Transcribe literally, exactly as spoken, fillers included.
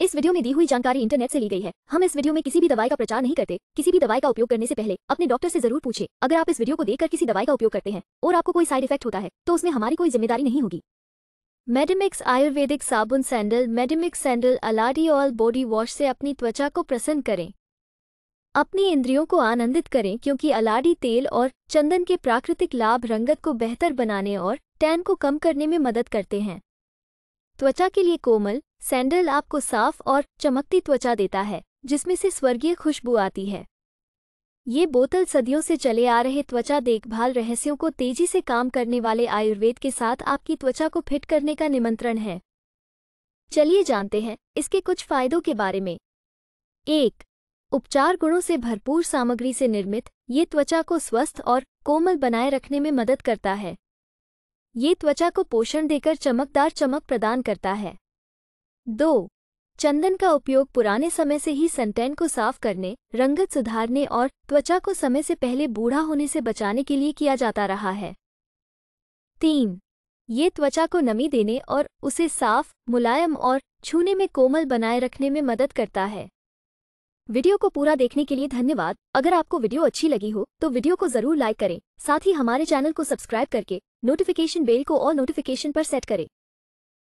इस वीडियो में दी हुई जानकारी इंटरनेट से ली गई है। हम इस वीडियो में किसी भी दवाई का प्रचार नहीं करते। किसी भी दवाई का उपयोग करने से पहले अपने डॉक्टर से जरूर पूछें। अगर आप इस वीडियो को देखकर किसी दवाई का उपयोग करते हैं और आपको कोई साइड इफेक्ट होता है तो उसमें हमारी कोई जिम्मेदारी नहीं होगी। मेडिमिक्स आयुर्वेदिक साबुन सैंडल। मेडिमिक्स सैंडल अलार्डी ऑयल बॉडी वॉश से अपनी त्वचा को प्रसन्न करें, अपनी इंद्रियों को आनंदित करें, क्योंकि अलार्डी तेल और चंदन के प्राकृतिक लाभ रंगत को बेहतर बनाने और टैन को कम करने में मदद करते हैं। त्वचा के लिए कोमल सैंडल आपको साफ और चमकती त्वचा देता है, जिसमें से स्वर्गीय खुशबू आती है। ये बोतल सदियों से चले आ रहे त्वचा देखभाल रहस्यों को तेजी से काम करने वाले आयुर्वेद के साथ आपकी त्वचा को फिट करने का निमंत्रण है। चलिए जानते हैं इसके कुछ फायदों के बारे में। एक, उपचार गुणों से भरपूर सामग्री से निर्मित, ये त्वचा को स्वस्थ और कोमल बनाए रखने में मदद करता है। ये त्वचा को पोषण देकर चमकदार चमक प्रदान करता है। दो, चंदन का उपयोग पुराने समय से ही सनटैन को साफ करने, रंगत सुधारने और त्वचा को समय से पहले बूढ़ा होने से बचाने के लिए किया जाता रहा है। तीन, ये त्वचा को नमी देने और उसे साफ, मुलायम और छूने में कोमल बनाए रखने में मदद करता है। वीडियो को पूरा देखने के लिए धन्यवाद। अगर आपको वीडियो अच्छी लगी हो तो वीडियो को जरूर लाइक करें। साथ ही हमारे चैनल को सब्सक्राइब करके नोटिफिकेशन बेल को ऑल नोटिफिकेशन पर सेट करें।